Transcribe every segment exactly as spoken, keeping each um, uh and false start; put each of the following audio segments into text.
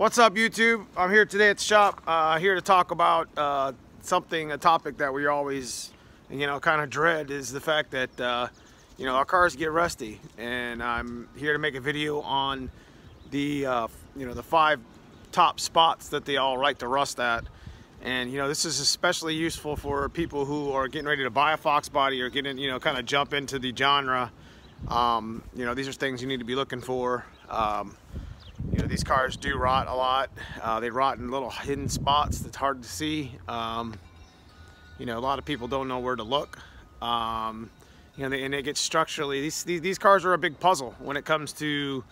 What's up, YouTube? I'm here today at the shop, uh, here to talk about uh, something, a topic that we always, you know, kind of dread, is the fact that, uh, you know, our cars get rusty. And I'm here to make a video on the, uh, you know, the five top spots that they all like to rust at. And, you know, this is especially useful for people who are getting ready to buy a Fox Body or getting, you know, kind of jump into the genre. Um, you know, these are things you need to be looking for. Um, You know, these cars do rot a lot. Uh, they rot in little hidden spots that's hard to see. Um, you know, a lot of people don't know where to look. Um, you know, they, and they get structurally, these, these, these cars are a big puzzle when it comes to,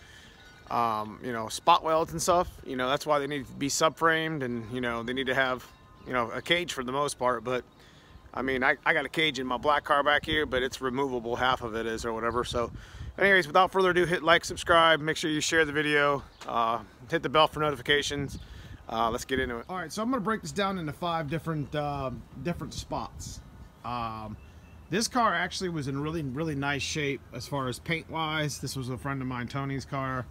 um, you know, spot welds and stuff. You know, that's why they need to be subframed, and, you know, they need to have, you know, a cage for the most part. But, I mean, I, I got a cage in my black car back here, but it's removable, half of it is or whatever. So, anyways, without further ado, hit like, subscribe, make sure you share the video, uh, hit the bell for notifications. Uh, let's get into it. All right, so I'm gonna break this down into five different, uh, different spots. Um, this car actually was in really, really nice shape as far as paint-wise. This was a friend of mine, Tony's car.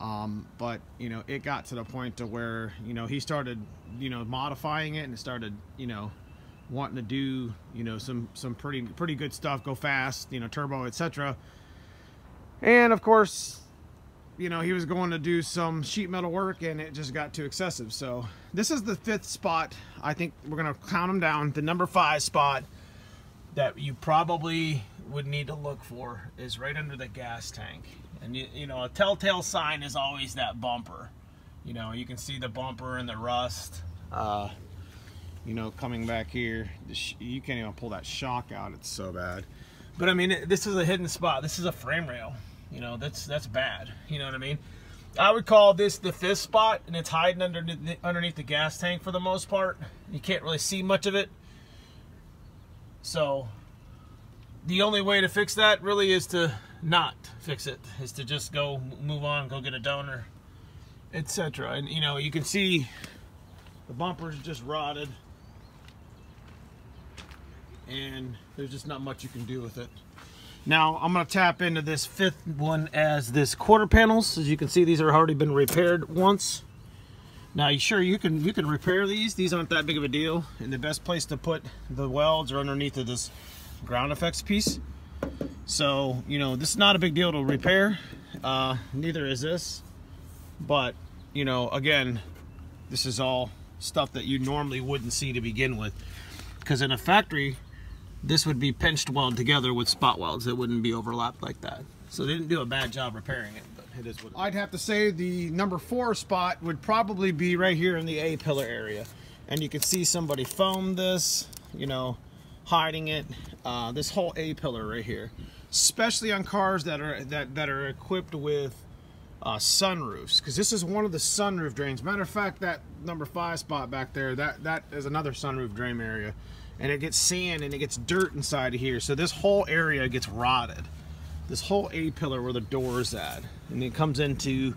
Um, but, you know, it got to the point to where, you know, he started, you know, modifying it and started, you know, wanting to do, you know, some some pretty pretty good stuff, go fast, you know, turbo, etc. And of course, you know, he was going to do some sheet metal work and it just got too excessive. So this is the fifth spot. I think we're going to count them down. The number five spot that you probably would need to look for is right under the gas tank. And you, you know, a telltale sign is always that bumper. You know, you can see the bumper and the rust. uh You know, coming back here, you can't even pull that shock out, it's so bad. But I mean, it, this is a hidden spot. This is a frame rail. You know, that's that's bad. You know what I mean? I would call this the fifth spot, and it's hiding underneath the, underneath the gas tank for the most part. You can't really see much of it. So the only way to fix that really is to not fix it, is to just go move on, go get a donor, et cetera. And you know, you can see the bumper's just rotted. And there's just not much you can do with it. Now I'm going to tap into this fifth one as this quarter panels. As you can see, these are already been repaired once. Now you sure you can you can repair these. These aren't that big of a deal. And the best place to put the welds are underneath of this ground effects piece. So you know, this is not a big deal to repair. Uh, neither is this. But you know, again, this is all stuff that you normally wouldn't see to begin with, because in a factory, this would be pinched weld together with spot welds. It wouldn't be overlapped like that. So they didn't do a bad job repairing it, but it is what it is. I'd have to say the number four spot would probably be right here in the A-pillar area. And you can see somebody foamed this, you know, hiding it. Uh, this whole A-pillar right here, especially on cars that are, that, that are equipped with uh, sunroofs, because this is one of the sunroof drains. Matter of fact, that number five spot back there, that, that is another sunroof drain area. And it gets sand and it gets dirt inside of here. So this whole area gets rotted. This whole A-pillar where the door is at. And it comes into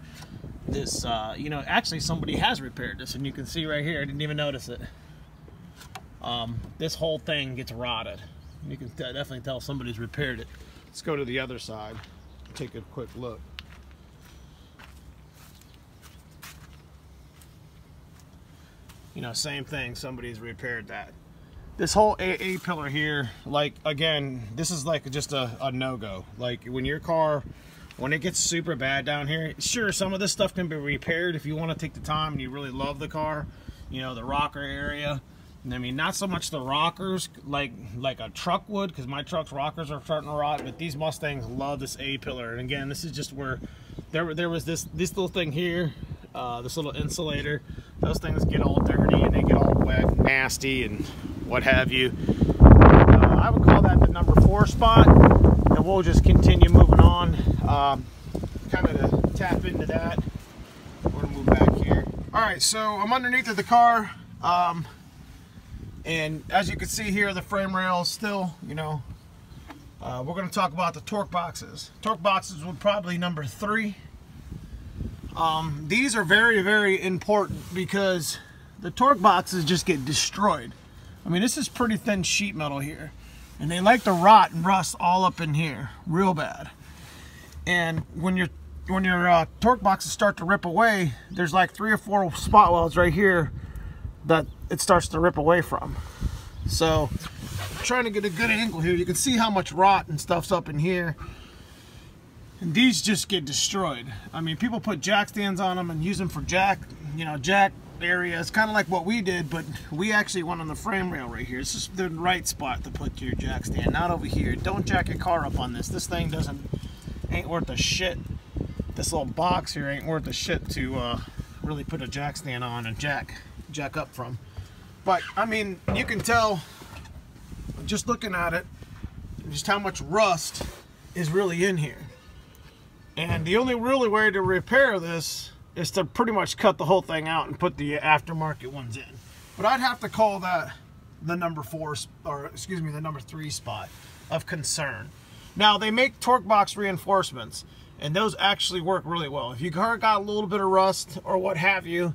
this, uh, you know, actually somebody has repaired this. And you can see right here, I didn't even notice it. Um, this whole thing gets rotted. You can definitely tell somebody's repaired it. Let's go to the other side. Take a quick look. You know, same thing. Somebody's repaired that. This whole A-pillar here, like, again, this is like just a, a no-go. Like, when your car, when it gets super bad down here, sure, some of this stuff can be repaired if you want to take the time and you really love the car. You know, the rocker area. I mean, not so much the rockers like, like a truck would, because my truck's rockers are starting to rot, but these Mustangs love this A-pillar. And again, this is just where there, there was this, this little thing here, uh, this little insulator. Those things get all dirty and they get all wet, nasty, and what have you. Uh, I would call that the number four spot, and we'll just continue moving on. Um, kind of to tap into that. We're gonna move back here. All right, so I'm underneath of the car, um, and as you can see here, the frame rail still, you know, uh, we're gonna talk about the torque boxes. Torque boxes would probably number three. Um, these are very, very important because the torque boxes just get destroyed. I mean, this is pretty thin sheet metal here, and they like to rot and rust all up in here real bad. And when you're when your uh, torque boxes start to rip away, there's like three or four spot welds right here that it starts to rip away from. So I'm trying to get a good angle here. You can see how much rot and stuff's up in here. And these just get destroyed. I mean, people put jack stands on them and use them for jack, you know, jack area. It's kind of like what we did, but we actually went on the frame rail right here. It's just the right spot to put your jack stand, not over here. Don't jack your car up on this. This thing doesn't, ain't worth a shit. This little box here ain't worth a shit to uh, really put a jack stand on and jack, jack up from. But, I mean, you can tell, just looking at it, just how much rust is really in here. And the only really way to repair this is to pretty much cut the whole thing out and put the aftermarket ones in. But I'd have to call that the number four, or excuse me, the number three spot of concern. Now, they make torque box reinforcements, and those actually work really well. If you got a little bit of rust or what have you,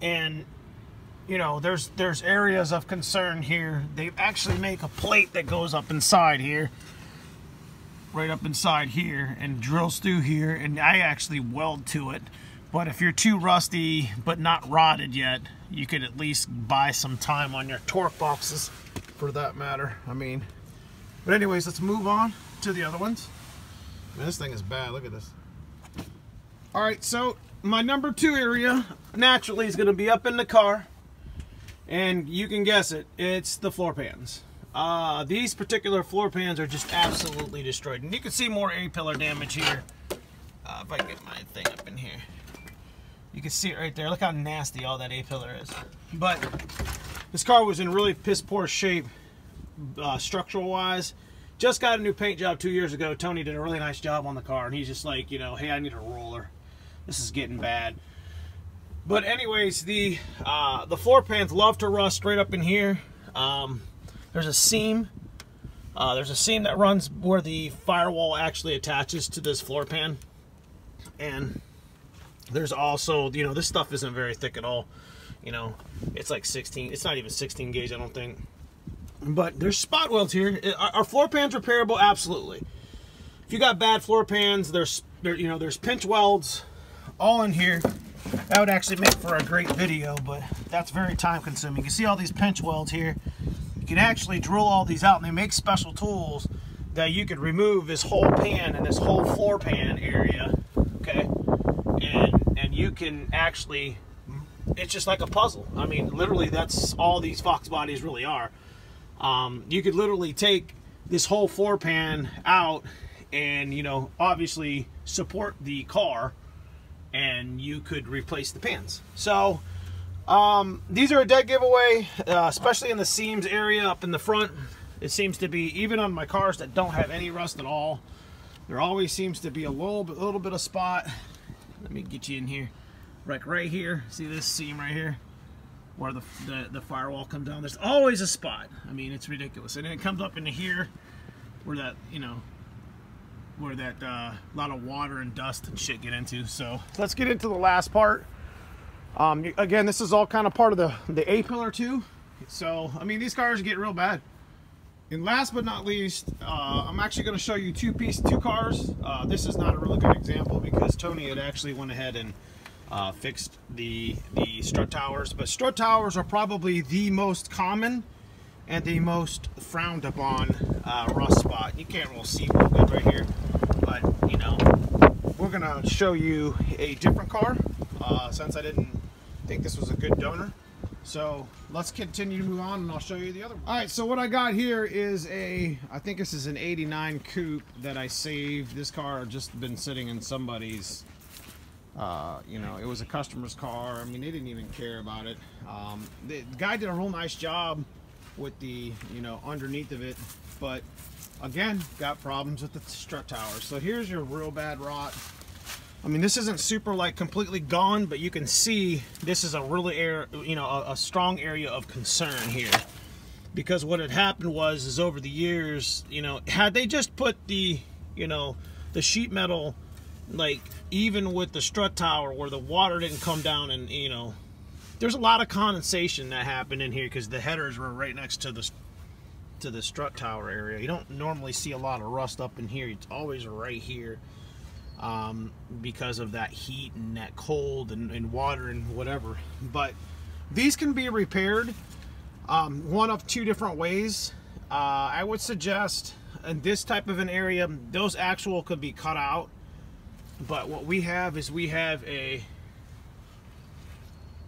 and you know, there's there's areas of concern here, they actually make a plate that goes up inside here. Right up inside here and drills through here, and I actually weld to it. But if you're too rusty but not rotted yet, you could at least buy some time on your torque boxes for that matter. I mean, but anyways, let's move on to the other ones. Man, this thing is bad. Look at this. All right, so my number two area naturally is going to be up in the car, and you can guess it, it's the floor pans. Uh, these particular floor pans are just absolutely destroyed. And you can see more A-pillar damage here. Uh, if I get my thing up in here. You can see it right there. Look how nasty all that A-pillar is. But this car was in really piss poor shape, uh, structural wise. Just got a new paint job two years ago. Tony did a really nice job on the car. And he's just like, you know, hey, I need a roller. This is getting bad. But anyways, the, uh, the floor pans love to rust right up in here. Um... There's a seam, uh, there's a seam that runs where the firewall actually attaches to this floor pan. And there's also, you know, this stuff isn't very thick at all. You know, it's like sixteen, it's not even sixteen gauge, I don't think. But there's spot welds here. Are floor pans repairable? Absolutely. If you got bad floor pans, there's, there, you know, there's pinch welds all in here. That would actually make for a great video, but that's very time consuming. You see all these pinch welds here. You can actually drill all these out, and they make special tools that you could remove this whole pan and this whole floor pan area, okay? And and you can actually, it's just like a puzzle. I mean, literally, that's all these Fox bodies really are. Um, you could literally take this whole floor pan out and, you know, obviously support the car, and you could replace the pans. So um these are a dead giveaway, uh, especially in the seams area up in the front. It seems to be, even on my cars that don't have any rust at all, there always seems to be a little bit, little bit of spot. Let me get you in here, like right here. See this seam right here where the, the the firewall comes down? There's always a spot. I mean, it's ridiculous. And then it comes up into here where that, you know, where that uh lot of water and dust and shit get into. So let's get into the last part. Um, again, this is all kind of part of the, the A-pillar too. So, I mean, these cars get real bad. And last but not least, uh, I'm actually going to show you two piece, two cars. Uh, this is not a really good example because Tony had actually went ahead and uh, fixed the, the strut towers. But strut towers are probably the most common and the most frowned upon uh, rust spot. You can't really see real good right here, but, you know, we're going to show you a different car uh, since I didn't think this was a good donor. So let's continue to move on, and I'll show you the other one. All right, so what I got here is a, I think this is an eighty-nine coupe that I saved. This car just been sitting in somebody's, uh, you know, it was a customer's car. I mean, they didn't even care about it. Um, the, the guy did a real nice job with the, you know, underneath of it, but again, got problems with the strut tower. So here's your real bad rot. I mean, this isn't super like completely gone, but you can see this is a really air, you know, a, a strong area of concern here, because what had happened was, is over the years, you know, had they just put the, you know, the sheet metal, like even with the strut tower where the water didn't come down, and you know, there's a lot of condensation that happened in here because the headers were right next to the to the strut tower area. You don't normally see a lot of rust up in here. It's always right here. um, because of that heat and that cold and, and water and whatever. But these can be repaired um, one of two different ways. Uh, I would suggest in this type of an area, those actual could be cut out. But what we have is we have a,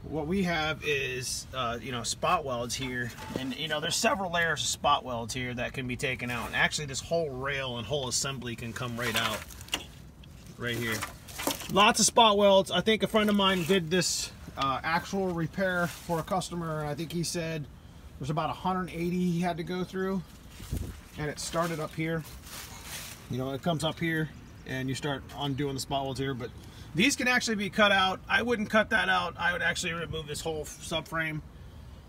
what we have is, uh, you know, spot welds here. And, you know, there's several layers of spot welds here that can be taken out. And actually this whole rail and whole assembly can come right out, right here. Lots of spot welds. I think a friend of mine did this uh, actual repair for a customer. And I think he said there's about one hundred eighty he had to go through. And it started up here. You know, it comes up here. And you start undoing the spot welds here, but these can actually be cut out. I wouldn't cut that out. I would actually remove this whole subframe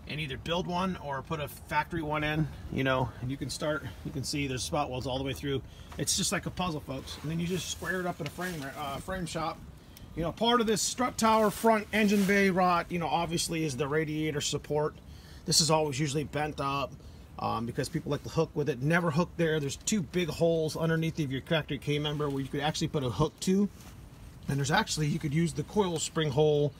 and either build one or put a factory one in, you know, and you can start, you can see there's spot welds all the way through. It's just like a puzzle, folks. And then you just square it up in a frame, uh, frame shop. You know, part of this strut tower front engine bay rod, you know, obviously is the radiator support. This is always usually bent up. Um, because people like to hook with it. Never hook there. There's two big holes underneath of your factory K-member where you could actually put a hook to. And there's actually, you could use the coil spring hole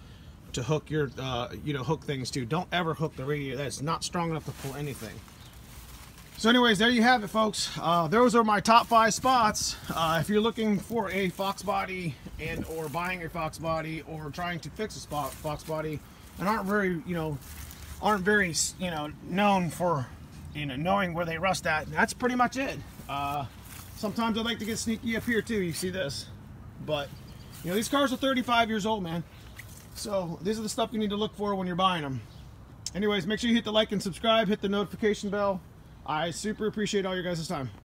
to hook your, uh, you know, hook things to. Don't ever hook the radiator. That's not strong enough to pull anything. So anyways, there you have it, folks. Uh, those are my top five spots. Uh, if you're looking for a Fox Body and or buying a Fox Body or trying to fix a spot, Fox Body and aren't very, you know, aren't very, you know, known for, you know, knowing where they rust at, that's pretty much it. Uh, sometimes I like to get sneaky up here too, you see this. But, you know, these cars are thirty-five years old, man. So, these are the stuff you need to look for when you're buying them. Anyways, make sure you hit the like and subscribe, hit the notification bell. I super appreciate all your guys' time.